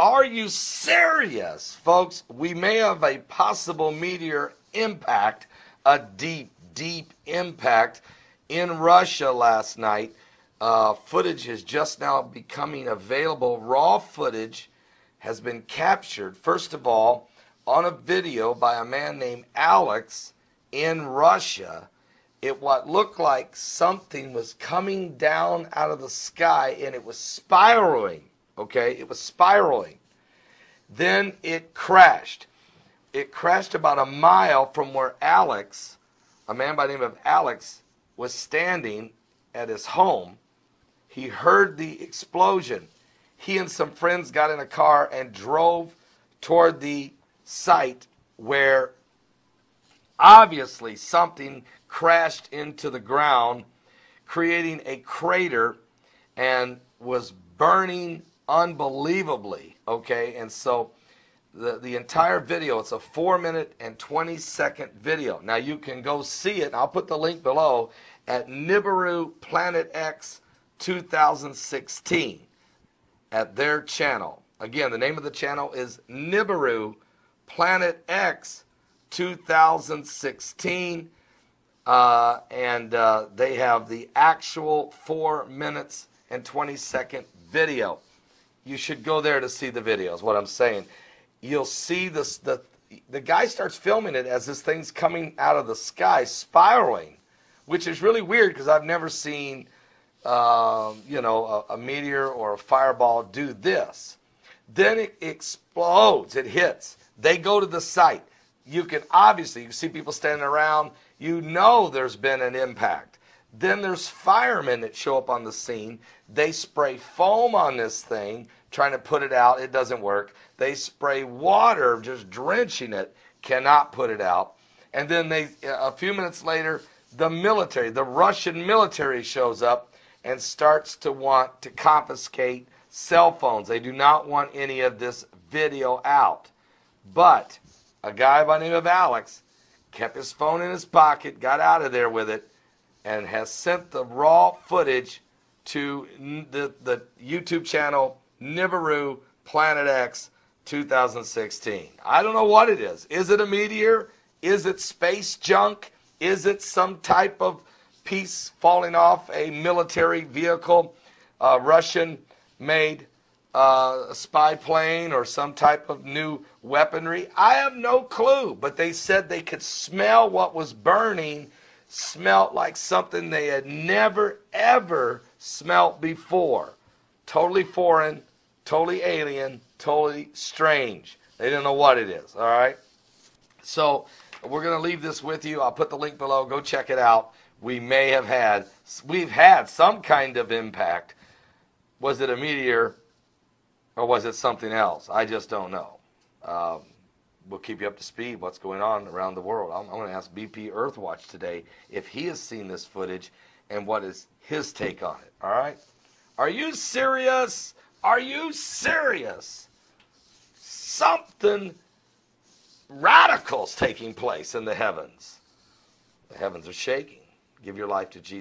Are you serious, folks? We may have a possible meteor impact, a deep, deep impact in Russia last night. Footage is just now becoming available. Raw footage has been captured, first of all, on a video by a man named Alex in Russia. It what looked like something was coming down out of the sky, and it was spiraling. Okay, it was spiraling. Then it crashed. It crashed about a mile from where Alex, a man by the name of Alex, was standing at his home. He heard the explosion. He and some friends got in a car and drove toward the site where obviously something crashed into the ground, creating a crater, and was burning unbelievably, okay? And so the entire video, it's a 4-minute and 20-second video. Now you can go see it. I'll put the link below at Nibiru Planet X 2016 at their channel. Again, the name of the channel is Nibiru Planet X 2016, and they have the actual 4-minute and 20-second video. You should go there to see the video, is what I'm saying. You'll see this. The guy starts filming it as this thing's coming out of the sky, spiraling, which is really weird because I've never seen, you know, a meteor or a fireball do this. Then it explodes. It hits. They go to the site. You can obviously, you see people standing around. You know there's been an impact. Then there's firemen that show up on the scene. They spray foam on this thing, trying to put it out. It doesn't work. They spray water, just drenching it, cannot put it out. And then they, a few minutes later, the military, the Russian military shows up and starts to want to confiscate cell phones. They do not want any of this video out. But a guy by the name of Alex kept his phone in his pocket, got out of there with it, and has sent the raw footage to the YouTube channel Nibiru Planet X 2016. I don't know what it is. Is it a meteor? Is it space junk? Is it some type of piece falling off a military vehicle, Russian-made spy plane, or some type of new weaponry? I have no clue, but they said they could smell what was burning. Smelt like something they had never, ever smelt before. Totally foreign, totally alien, totally strange. They didn't know what it is, all right? So we're going to leave this with you. I'll put the link below. Go check it out. We may have had, we've had some kind of impact. Was it a meteor or was it something else? I just don't know. We'll keep you up to speed what's going on around the world. I'm going to ask BP Earthwatch today if he has seen this footage and what is his take on it. All right? Are you serious? Are you serious? Something radical's taking place in the heavens. The heavens are shaking. Give your life to Jesus.